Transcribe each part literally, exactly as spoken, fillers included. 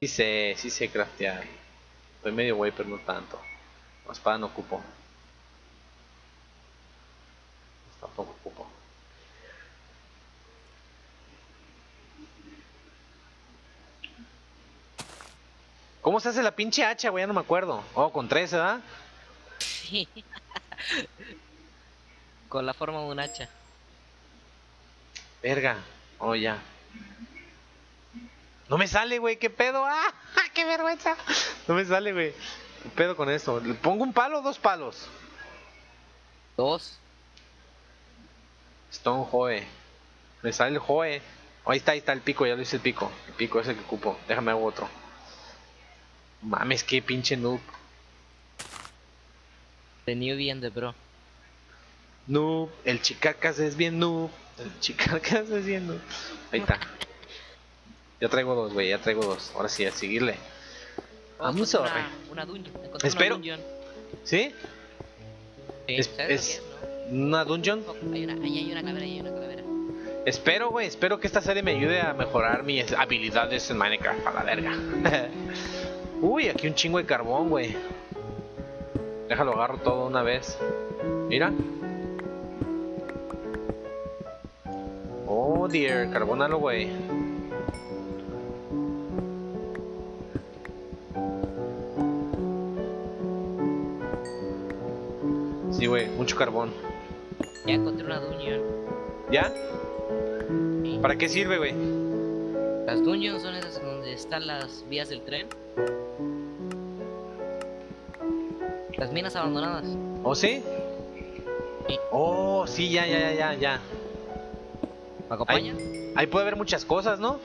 Sí sé, sí sé craftear. Estoy medio güey, pero no tanto. La espada no ocupo. Tampoco ocupo. ¿Cómo se hace la pinche hacha, güey? Ya no me acuerdo. Oh, con tres, ¿verdad? Sí. Con la forma de un hacha. Verga. Oh, ya. No me sale, güey. ¿Qué pedo? ¡Ah! ¡Qué vergüenza! No me sale, güey. ¿Qué pedo con eso? ¿Le pongo un palo o dos palos? Dos. Stone Joe. Me sale el Joe. Oh, ahí está, ahí está el pico. Ya lo hice el pico. El pico es el que ocupo. Déjame hago otro. Mames, qué pinche noob. The newbie and the bro. Noob. El chicacas es bien noob. El chicacas es bien noob. Ahí está. Ya traigo dos, güey, ya traigo dos. Ahora sí, a seguirle. Vamos a ver. Una dungeon. Espero. Una dungeon. ¿Sí? Sí, es, es bien, ¿no? Una dungeon. Hay una, ahí hay una calavera, ahí hay una calavera. Espero, güey, espero que esta serie me ayude a mejorar mis habilidades en Minecraft, a la verga. Uy, aquí un chingo de carbón, güey. Déjalo, agarro todo una vez. Mira. Oh, dear, carbónalo, güey. Sí, güey, mucho carbón. Ya encontré una dungeon. ¿Ya? Sí. ¿Para qué sirve, güey? Las dungeons son esas donde están las vías del tren. Las minas abandonadas. ¿Oh, sí? Sí. Oh, sí, ya, ya, ya, ya, ya. ¿Me acompañas? Ahí, ahí puede haber muchas cosas, ¿no?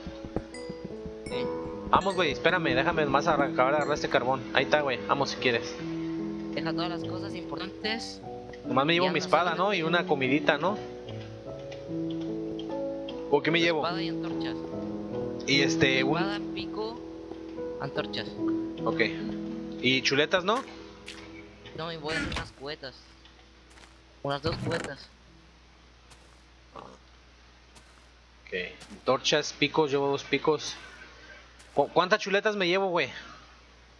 Sí. Vamos, güey, espérame, déjame más acabar de agarrar este carbón. Ahí está, güey, vamos si quieres. Deja todas las cosas importantes. Nomás me llevo mi espada, ¿no? Y una comidita, ¿no? ¿O qué me llevo? Espada y antorchas. Y este... espada, un... pico, antorchas. Ok. ¿Y chuletas, no? No, me voy a hacer unas cubetas. Unas dos cubetas. Ok. Antorchas, picos, llevo dos picos. ¿Cu ¿Cuántas chuletas me llevo, güey?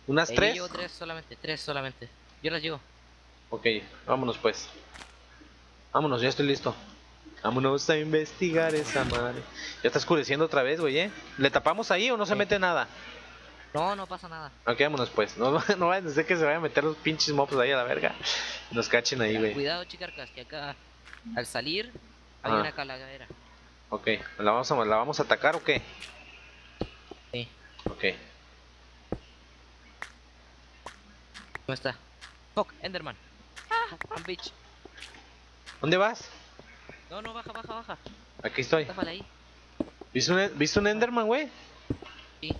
¿Unas eh, tres? Yo llevo tres solamente, tres solamente. Yo las llevo. Ok, vámonos pues. Vámonos, ya estoy listo. Vámonos a investigar esa madre. Ya está oscureciendo otra vez, güey, ¿eh? ¿Le tapamos ahí o no se eh. mete nada? No, no pasa nada. Ok, vámonos pues. No, no vayan a decir que se vayan a meter los pinches mobs ahí a la verga. Nos cachen ahí, güey. Cuidado, chicarcas, que acá al salir hay ah. una calavera. Ok, ¿la vamos a, la vamos a atacar o qué? Sí. Ok. ¿Cómo está? Fuck, Enderman. Ah, man, bitch. ¿Dónde vas? No, no, baja, baja, baja. Aquí estoy. Tápala ahí. ¿Viste un, ¿viste un Enderman, güey? Sí.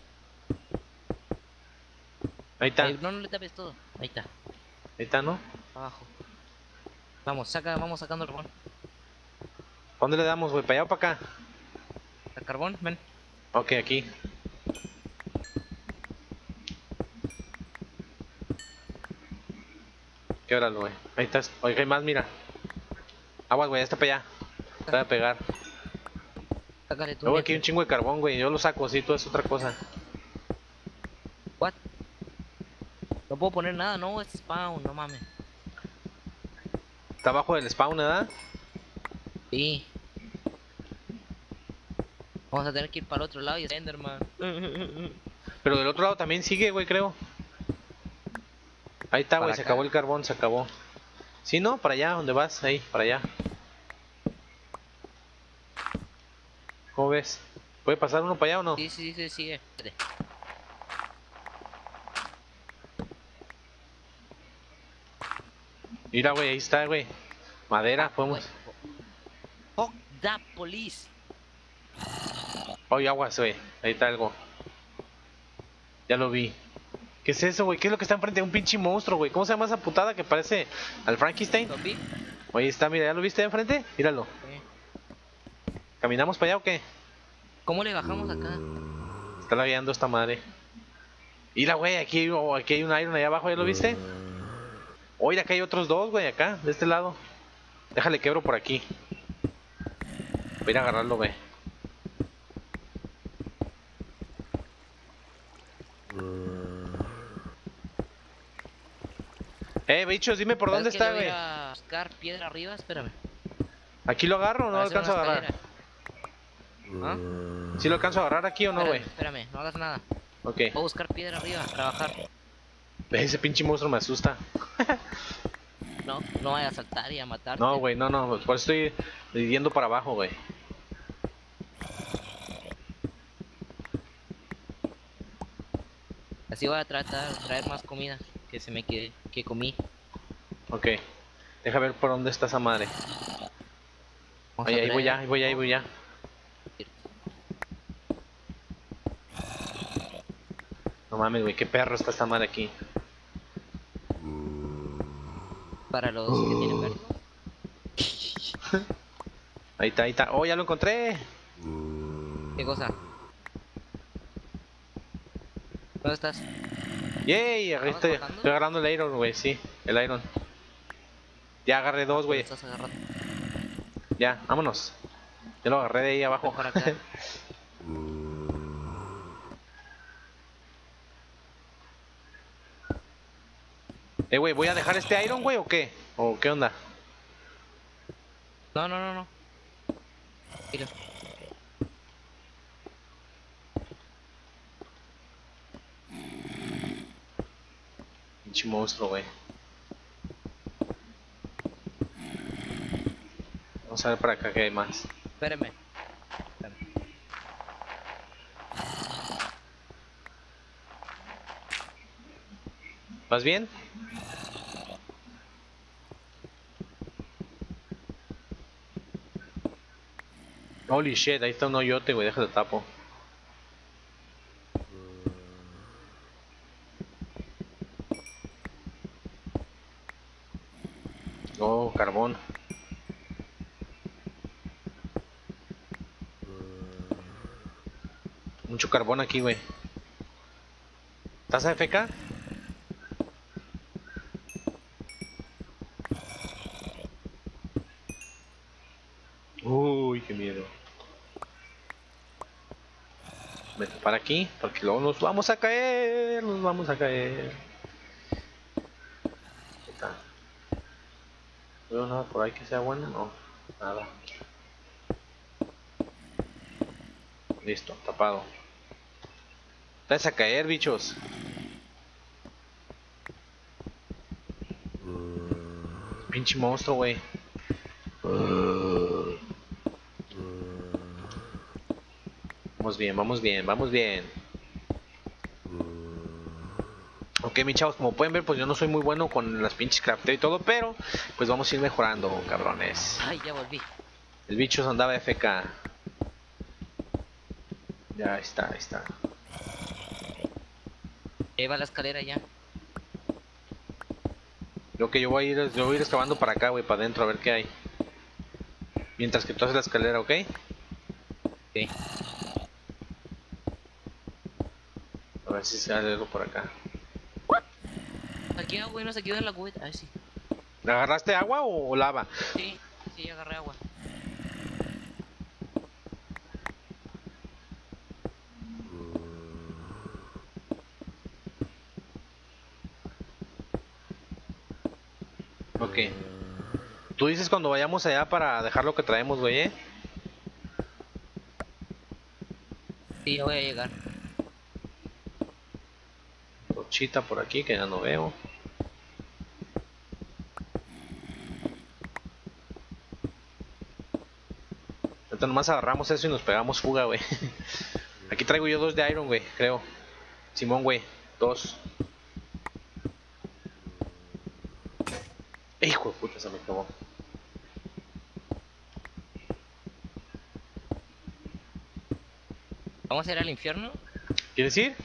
Ahí está. Ay, no, no le tapes todo. Ahí está. Ahí está, ¿no? Abajo. Vamos, saca, vamos sacando el carbón. ¿A dónde le damos, güey? ¿Para allá o para acá? ¿Al carbón? Ven. Ok, aquí. Québralo, güey. Ahí estás. Oiga, hay más, mira. Aguas, güey, ya está para allá. Te voy a pegar. Sácale tú. Luego aquí hay un chingo de carbón, güey. Yo lo saco, así, tú es otra cosa. What? No puedo poner nada, no, es spawn, no mames. Está abajo del spawn, ¿verdad? Sí. Vamos a tener que ir para el otro lado y es Enderman. Pero del otro lado también sigue, güey, creo. Ahí está, güey, se acabó el carbón, se acabó. ¿Sí, no? Para allá, ¿dónde vas? Ahí, para allá. ¿Cómo ves? ¿Puede pasar uno para allá o no? Sí, sí, sí, sigue. Mira, güey, ahí está, güey. Madera, podemos... Fuck that police. Oye, aguas, güey. Ahí está algo. Ya lo vi. ¿Qué es eso, güey? ¿Qué es lo que está enfrente de un pinche monstruo, güey? ¿Cómo se llama esa putada que parece al Frankenstein? Oye, está, mira, ¿ya lo viste de enfrente? Míralo. Sí. ¿Caminamos para allá o qué? ¿Cómo le bajamos acá? Está lagueando esta madre. Mira, güey, aquí, oh, aquí hay un Iron allá abajo, ¿ya lo viste? Oye, acá hay otros dos, güey, acá, de este lado. Déjale quebro por aquí. Voy a ir a agarrarlo, güey. Eh, bichos, dime por dónde está, güey. A buscar piedra arriba, espérame. ¿Aquí lo agarro o no lo alcanzo a agarrar? ¿Ah? ¿Sí lo alcanzo a agarrar aquí o no, güey? Espérame, espérame, no hagas nada. Ok. Voy a buscar piedra arriba, trabajar. Ese pinche monstruo me asusta. No, no vaya a saltar y a matarte. No, güey, no, no, por eso estoy yendo para abajo, güey. Así voy a tratar de traer más comida que se me quede, que comí. Ok, deja ver por dónde está esa madre. Ahí, ahí voy ya, ahí voy ya, ahí voy ya. No mames, güey, qué perro está esta madre aquí. Para los uh. que tienen verde. Ahí está, ahí está. Oh, ya lo encontré. ¿Qué cosa? ¿Dónde estás? Yay, yeah, estoy, estoy agarrando el iron, güey, sí, el iron. Ya agarré dos, güey. Ya, vámonos. Yo lo agarré de ahí abajo. Para acá. Eh, güey, ¿voy a dejar este iron, güey, o qué? ¿O qué onda? No, no, no, no. Mira. Pinche monstruo, güey. Vamos a ver para acá que hay más. Espérame. Espérame. ¿Vas bien? Holy shit, ahí está un hoyote, güey, déjate tapo. Oh, carbón. Mucho carbón aquí, güey. ¿Estás A F K? Uy, qué miedo. Vete para aquí, porque luego nos vamos a caer. Nos vamos a caer. ¿Qué tal? ¿No veo nada por ahí que sea bueno? No, nada. Listo, tapado. Vas a caer, bichos. Pinche monstruo, güey. Vamos bien, vamos bien, vamos bien. Ok, mis chavos, como pueden ver, pues yo no soy muy bueno con las pinches crafteo y todo, pero pues vamos a ir mejorando, cabrones. Ay, ya volví. El bicho andaba F K. Ya está, ahí está. Ahí va la escalera ya. Lo que yo voy a ir, yo voy a ir excavando para acá, güey, para adentro, a ver qué hay. Mientras que tú haces la escalera, ¿ok? Sí. A ver si sale algo por acá. Aquí, güey, nos quedó en la cubeta. A ver si. ¿Agarraste agua o lava? Sí, sí, agarré agua. Ok. Tú dices cuando vayamos allá para dejar lo que traemos, güey, ¿eh? Sí, ya voy a llegar. Rochita por aquí que ya no veo. Entonces nomás agarramos eso y nos pegamos fuga, güey. Aquí traigo yo dos de iron, güey, creo. Simón, güey, dos. Hijo de puta, se me acabó. ¿Vamos a ir al infierno? ¿Quieres ir?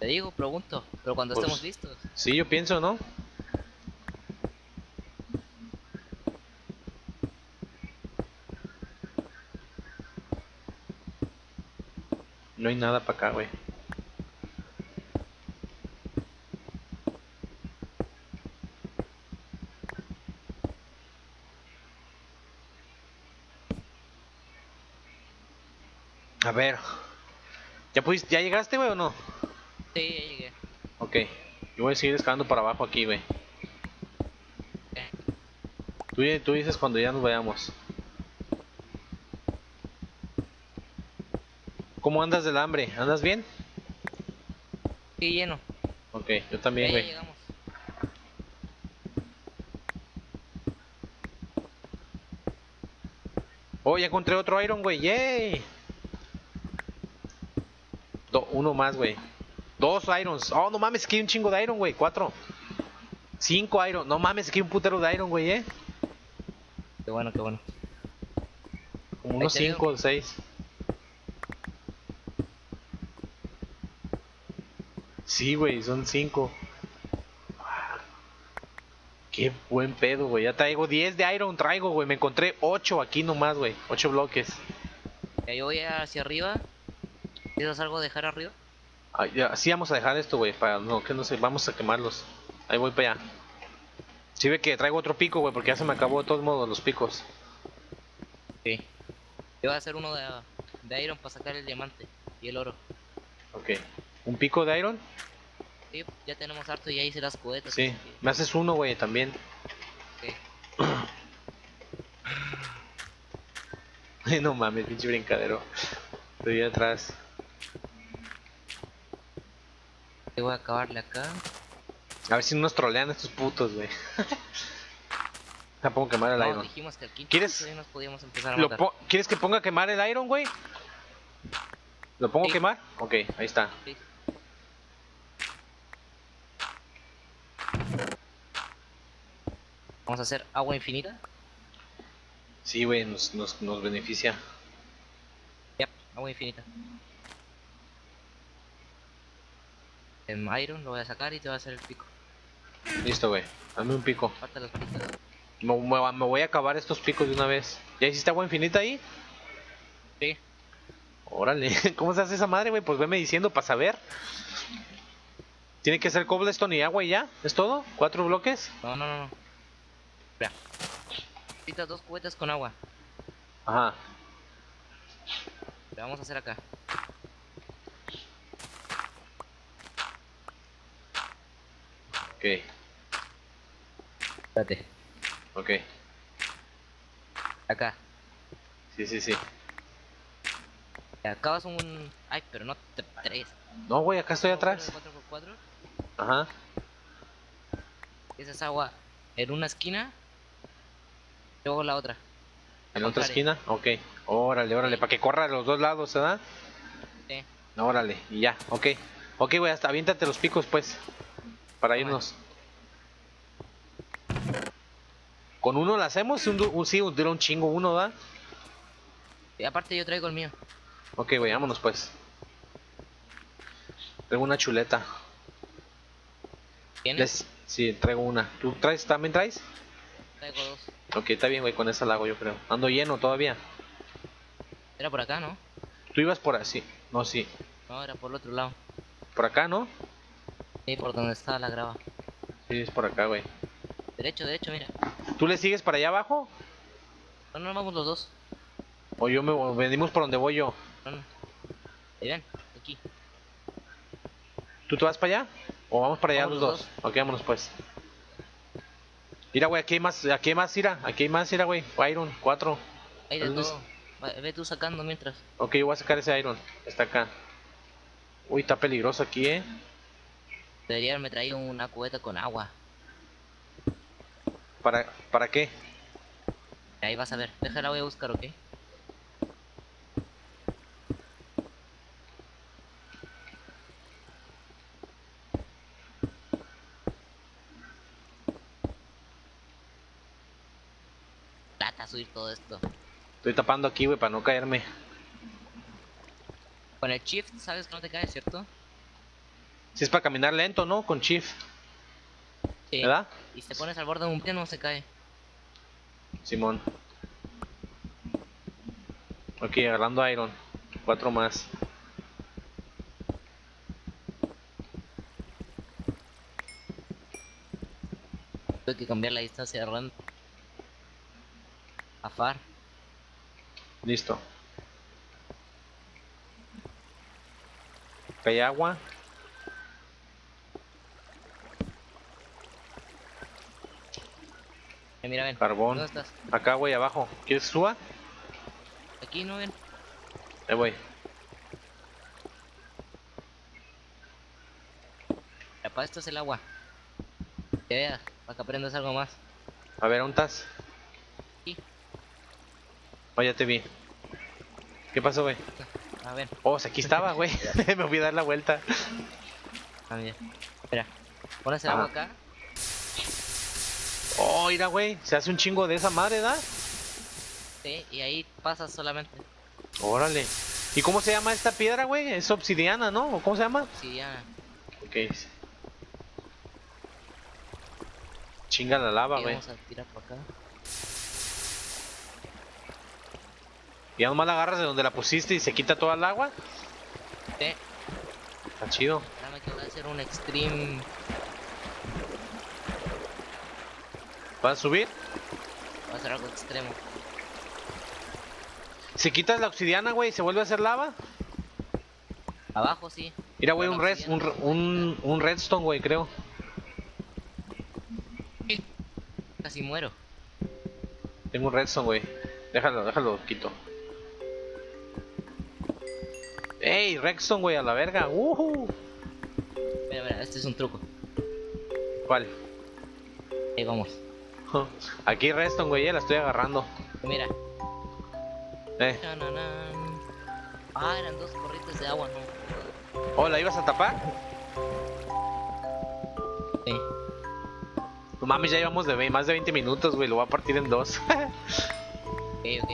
Te digo, pregunto, pero cuando pues, estemos listos. Sí, yo pienso, ¿no? No hay nada para acá, güey. A ver, ¿ya pudiste, ya llegaste, güey, o no? Sí, ya llegué. Ok, yo voy a seguir escalando para abajo aquí, güey. Tú, tú dices cuando ya nos vayamos. ¿Cómo andas del hambre? ¿Andas bien? Sí, lleno. Ok, yo también, güey. Oh, ya encontré otro iron, güey. ¡Yay! Do, uno más, güey. Dos irons. Oh, no mames, que hay un chingo de iron, güey. Cuatro. Cinco iron. No mames, que hay un putero de iron, güey, eh. Qué bueno, qué bueno. Como unos cinco o seis. Sí, güey, son cinco. Qué buen pedo, güey. Ya traigo diez de iron, traigo, güey. Me encontré ocho aquí nomás, güey. ocho bloques. Ya yo voy hacia arriba. ¿Tienes algo de dejar arriba? Ah, ya, sí, vamos a dejar esto, güey. Para no, que no sé, vamos a quemarlos. Ahí voy para allá. Sí, ve que traigo otro pico, güey, porque ya se me acabó de todos modos los picos. Sí. Yo voy a hacer uno de, de iron para sacar el diamante y el oro. Ok. ¿Un pico de iron? Sí, ya tenemos harto y ya hice las cubetas. Sí, me haces uno, güey, también. Sí. No mames, pinche brincadero. Estoy atrás. Yo voy a acabarle acá. A ver si nos trolean estos putos, güey. Ya pongo a quemar el no, iron. Dijimos que aquí ¿Quieres? Nos podíamos empezar a matar. ¿Quieres que ponga a quemar el iron, güey? ¿Lo pongo sí. a quemar? Ok, ahí está. Sí. Vamos a hacer agua infinita. Sí, güey, nos, nos, nos beneficia. Ya, yep, agua infinita. En iron lo voy a sacar y te voy a hacer el pico. Listo, güey, dame un pico. Falta los picos. Me, me, me voy a acabar estos picos de una vez. ¿Ya hiciste agua infinita ahí? Sí. Órale, ¿cómo se hace esa madre, güey? Pues veme diciendo para saber. Tiene que ser cobblestone y agua y ya, ¿es todo? ¿Cuatro bloques? No, no, no. Espera. Necesitas dos cubetas con agua. Ajá. La vamos a hacer acá. Ok. Espérate. Ok. Acá. Sí, sí, sí. Acabas un... Ay, pero no tres. No, güey, acá estoy atrás. cuatro por cuatro. Ajá. Esa es agua en una esquina. Luego la otra. ¿En otra esquina? Ok. Órale, órale. Para que corra de los dos lados, ¿verdad? Sí. Órale, y ya. Ok. Ok, güey, hasta aviéntate los picos, pues. Para irnos. ¿Con uno la hacemos? Un, un, sí, dura un chingo uno, ¿verdad? Y aparte yo traigo el mío. Ok, güey, vámonos pues. Traigo una chuleta. ¿Tienes? Sí, traigo una. ¿Tú traes? ¿También traes? Traigo dos. Ok, está bien, güey, con esa la hago yo creo. Ando lleno todavía. Era por acá, ¿no? Tú ibas por así. No, sí. No, era por el otro lado. ¿Por acá, no? Sí, por donde estaba la grava. Sí, es por acá, güey. Derecho, derecho, mira. ¿Tú le sigues para allá abajo? No, no, vamos los dos. O yo me... venimos por donde voy yo. No, no. Ahí ven, aquí. ¿Tú te vas para allá? ¿O vamos para allá los dos? dos? Ok, vámonos pues. Mira, güey, aquí hay más, aquí hay más, mira. Aquí hay más, mira, güey. Iron, cuatro. Hay de todo. Ve tú sacando mientras. Ok, yo voy a sacar ese iron. Está acá. Uy, está peligroso aquí, eh. Debería haberme traído una cubeta con agua. ¿Para, para qué? Ahí vas a ver. Déjala, voy a buscar, ok. Subir todo esto. Estoy tapando aquí, güey, para no caerme. Con el shift sabes que no te caes, ¿cierto? Si es para caminar lento, ¿no? Con shift. Sí. ¿Verdad? Y si te pones al borde de un pie no se cae. Simón. Ok, agarrando iron. Cuatro más. Tengo que cambiar la distancia de agarrando. Afar. Listo. Hay agua. mira, ven. Carbón. ¿Dónde estás? Acá, güey, abajo. ¿Quieres suba? Aquí, no, ven. Ahí voy. Para esto es el agua. Que veas, para que aprendas algo más. A ver, ¿dónde estás? Aquí. Oh, ya te vi. ¿Qué pasó, güey? A ver. Oh, aquí estaba, güey. Me voy a dar la vuelta. Ah, mira. Espera. Pones el ah. agua acá. Oh, mira, güey. Se hace un chingo de esa madre, ¿da? Sí, y ahí pasas solamente. Órale. ¿Y cómo se llama esta piedra, güey? Es obsidiana, ¿no? ¿Cómo se llama? Obsidiana. Ok. Chinga la lava, güey. Vamos a tirar por acá. Ya nomás la agarras de donde la pusiste y se quita toda el agua. Sí. Está chido. Dame que voy a hacer un extreme. ¿Vas a subir? Voy a hacer algo extremo. Si quitas la obsidiana, güey, ¿se vuelve a hacer lava? Abajo, sí. Mira, güey, un, res, un, un, un redstone, güey, creo. Casi muero. Tengo un redstone, güey. Déjalo, déjalo, quito. ¡Ey! Redstone, güey, a la verga. ¡Uh! Mira, mira, este es un truco. ¿Cuál? Ahí vamos. Aquí redstone, güey, ya la estoy agarrando. Mira. Eh. Ah, eran dos corrientes de agua, ¿no? Oh, ¿la ibas a tapar? Sí. No mames, ya llevamos de más de veinte minutos, güey. Lo voy a partir en dos. Ok, ok.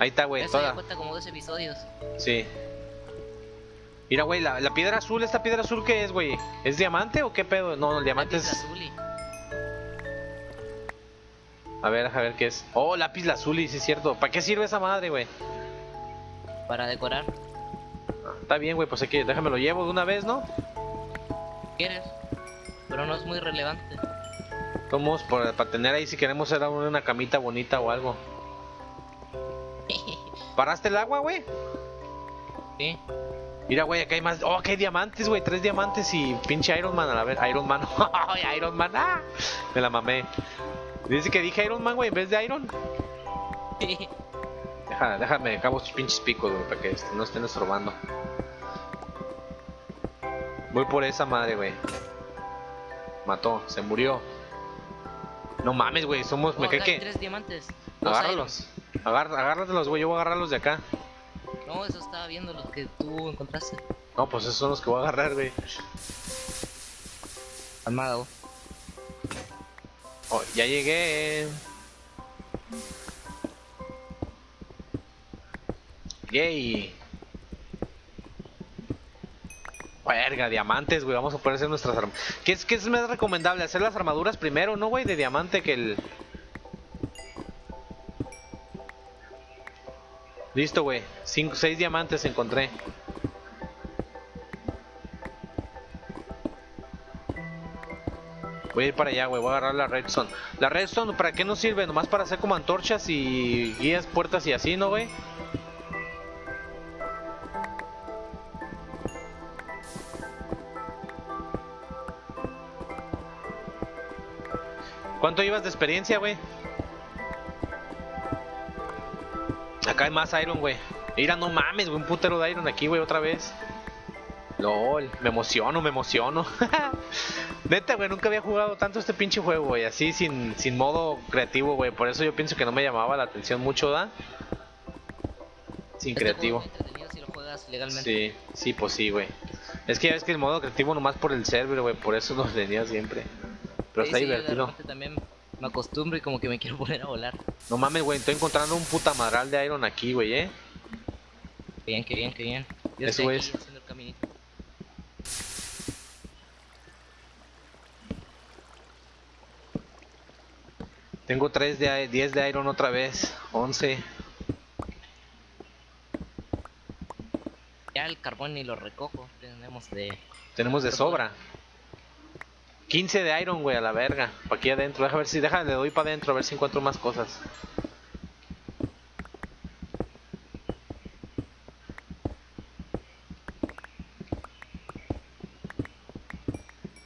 Ahí está, güey. Eso toda. Ya cuenta como dos episodios. Sí. Mira, güey, la, la piedra azul, ¿esta piedra azul qué es, güey? ¿Es diamante o qué pedo? No, el diamante lápiz es... lazuli. A ver, a ver qué es. Oh, lápiz lazuli, sí es cierto. ¿Para qué sirve esa madre, güey? Para decorar. Está bien, güey, pues aquí, déjame lo llevo de una vez, ¿no? Quieres, pero no es muy relevante. Vamos para tener ahí si queremos hacer una camita bonita o algo. ¿Paraste el agua, güey? Sí. Mira, güey, acá hay más. Oh, que hay diamantes, güey, tres diamantes y pinche Iron Man, a la ver, Iron Man. Iron Man, ah, me la mamé. Dice que dije Iron Man, güey, en vez de Iron. Sí. Déjame, déjame, acabo tus pinches picos, güey, para que no estén estorbando. Voy por esa madre, güey. Mató, se murió. No mames, güey, somos... Oh, me cae que... tres diamantes. Agárralos. Agar, agárratelos, güey, yo voy a agarrarlos de acá. No, eso estaba viendo los que tú encontraste. No, pues esos son los que voy a agarrar, güey. Armado. Oh, ya llegué. Yay. Verga, diamantes, güey. Vamos a poder hacer nuestras armas. ¿Qué es, qué es más recomendable? Hacer las armaduras primero, ¿no, güey? De diamante que el... Listo, güey. Cinco, seis diamantes encontré. Voy a ir para allá, güey. Voy a agarrar la redstone. La redstone, ¿para qué nos sirve? Nomás para hacer como antorchas y guías, puertas y así, ¿no, güey? ¿Cuánto llevas de experiencia, güey? Acá hay más Iron, güey. Mira, no mames, güey, un putero de Iron aquí, güey, otra vez. LOL, me emociono, me emociono. Neta, güey, nunca había jugado tanto este pinche juego, güey. Así, sin, sin modo creativo, güey. Por eso yo pienso que no me llamaba la atención mucho, ¿da? Sin este creativo. Si lo juegas legalmente. Sí, sí, pues sí, güey. Es que ya ves que el modo creativo nomás por el server, güey. Por eso lo tenía siempre. Pero sí, está sí, divertido. También me acostumbro y como que me quiero poner a volar. No mames, güey, estoy encontrando un puta madral de Iron aquí, güey, eh. Bien, que bien, que bien. Yo eso estoy aquí es. Haciendo el caminito. Tengo tres de diez de Iron otra vez, once. Ya el carbón ni lo recojo, tenemos de... Tenemos de sobra. quince de Iron, güey, a la verga. Pa' aquí adentro, deja ver si, deja, le doy para adentro a ver si encuentro más cosas.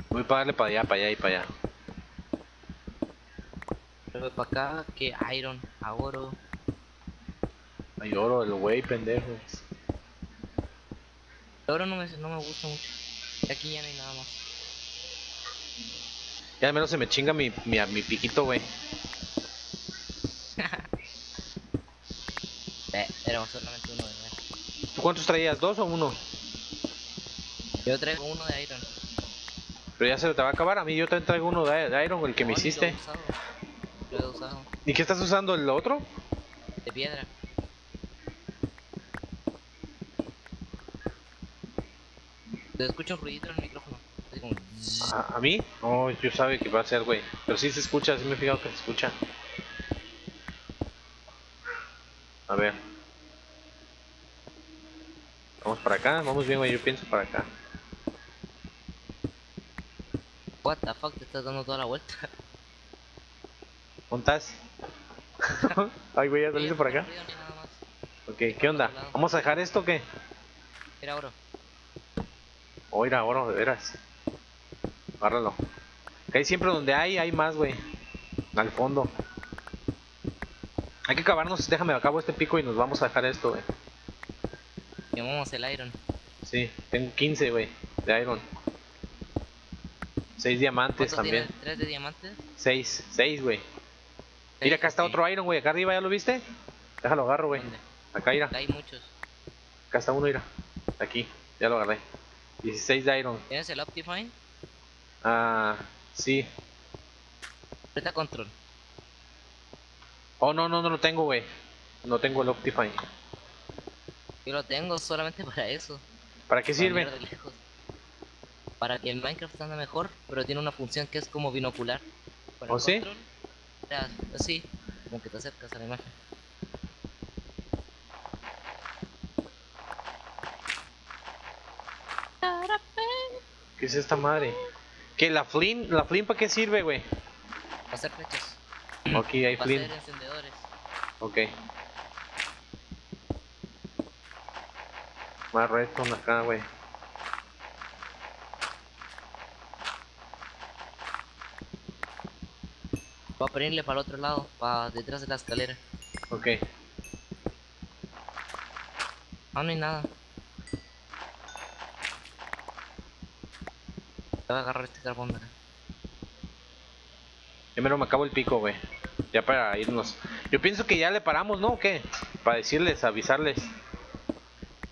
Voy a darle para allá, para allá y para allá. Déjame para acá, que iron, a oro. Hay oro, el güey, pendejo. El oro no me, no me gusta mucho. Aquí ya no hay nada más. Ya al menos se me chinga mi, mi, mi piquito, güey. Éramos solamente uno de ellos. ¿Tú cuántos traías? ¿Dos o uno? Yo traigo uno de iron. Pero ya se te va a acabar. A mí yo también traigo uno de iron, el que no, me hiciste. Lo he, lo he usado. ¿Y qué estás usando? ¿El otro? De piedra. Te escucho ruido en el micrófono. ¿A, ¿A mí? No, yo sabe que va a ser, güey. Pero sí se escucha, sí me he fijado que se escucha. A ver. Vamos para acá, vamos bien, güey, yo pienso para acá. What the fuck, te estás dando toda la vuelta. ¿Dónde estás? Ay, güey, ya saliste por acá. Ok, ¿qué onda? ¿Vamos a dejar esto o qué? Era oro. O era oro, de veras. Agárralo. Que ahí siempre donde hay, hay más, güey. Al fondo. Hay que acabarnos, déjame acabo este pico y nos vamos a dejar esto, güey. Llevamos el iron. Sí, tengo quince, güey, de iron. seis diamantes también. ¿tres de diamantes? seis, seis, güey. Mira, acá está otro iron, güey, acá arriba, ¿ya lo viste? Déjalo, agarro, güey. Acá, mira. Acá hay muchos. Acá está uno, mira. Aquí, ya lo agarré. dieciséis de iron. ¿Tienes el Optifine? Ah, sí. Presta control. Oh, no, no, no lo tengo, güey. No tengo el Optifine. Yo lo tengo solamente para eso. ¿Para qué sirve? Para que el Minecraft ande mejor, pero tiene una función que es como binocular. ¿O oh, sí? Ya, sí, como que te acercas a la imagen. ¿Qué es esta madre? ¿Qué? ¿La flint? ¿La flint para qué sirve, güey? Para hacer flechas. Ok, hay flint. Para hacer encendedores. Ok. Más redstone acá, güey. Va a ponerle para el otro lado, para detrás de la escalera. Ok. Ah, no hay nada. Te voy a agarrar este carbón de acá. Primero me acabo el pico, güey. Ya para irnos. Yo pienso que ya le paramos, ¿no? ¿O qué? Para decirles, avisarles.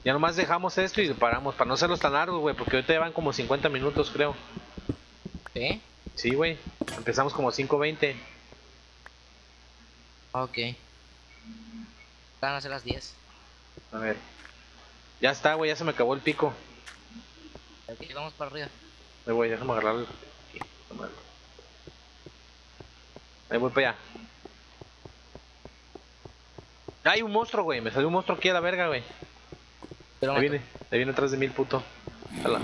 Ya nomás dejamos esto y le paramos. Para no hacerlos tan largos, güey. Porque ahorita van como cincuenta minutos, creo. ¿Eh? Sí, güey. Empezamos como cinco veinte. Ok. Van a ser las diez. A ver. Ya está, güey. Ya se me acabó el pico. Ok, vamos para arriba. Ahí voy, déjame agarrarlo. Aquí, ahí voy para allá. Hay un monstruo, güey. Me salió un monstruo aquí a la verga, güey. Ahí viene, ahí viene atrás de mil, puto. Hala.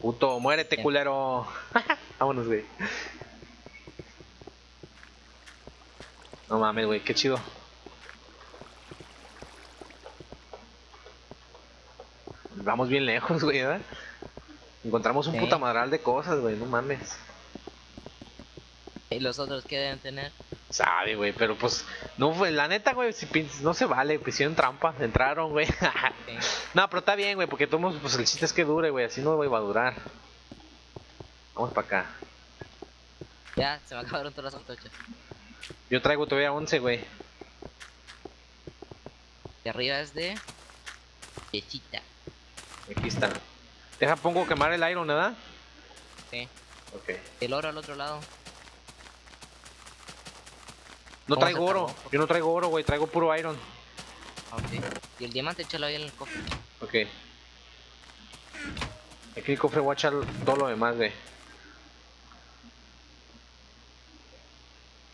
Puto, muérete, culero. Vámonos, güey. No mames, güey, qué chido. Vamos bien lejos, güey, ¿verdad? Encontramos un sí. puta madral de cosas, güey, no mames. ¿Y los otros qué deben tener? Sabe, güey, pero pues... No, pues, la neta, güey, si, no se vale, pues hicieron trampa, entraron, güey. Sí. No, pero está bien, güey, porque todos, pues el chiste es que dure, güey, así no wey, va a durar. Vamos para acá. Ya, se me acabaron todas las antorchas. Yo traigo todavía once, güey. Y arriba es de... Piechita. Aquí está. Deja, pongo quemar el iron, ¿verdad? Sí. Ok. El oro al otro lado. No traigo oro. Yo no traigo oro, güey. Traigo puro iron. Ok. Y el diamante, échalo ahí en el cofre. Ok. Aquí el cofre voy a echar todo lo demás, güey.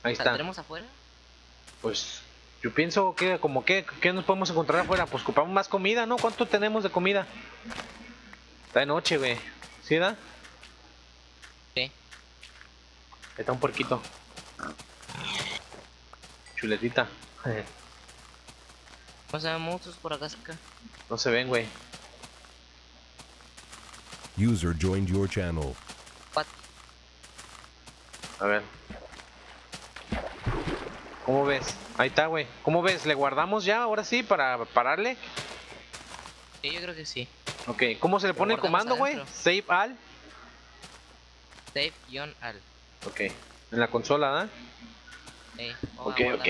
Ahí está. ¿Saldremos afuera? Pues... Yo pienso que como que, ¿qué nos podemos encontrar afuera? Pues compramos más comida, ¿no? ¿Cuánto tenemos de comida? Está de noche, güey. ¿Sí, da? Sí. Ahí está un puerquito. Chuletita. ¿No se ven monstruos por acá cerca? No se ven, güey. User joined your channel. What? A ver. ¿Cómo ves? Ahí está, güey. ¿Cómo ves? ¿Le guardamos ya ahora sí para pararle? Sí, yo creo que sí. Ok, ¿cómo se le pone el comando, güey? Save al. Save guión al. Ok, en la consola, ¿ah? ¿Eh? Sí, ok, ok.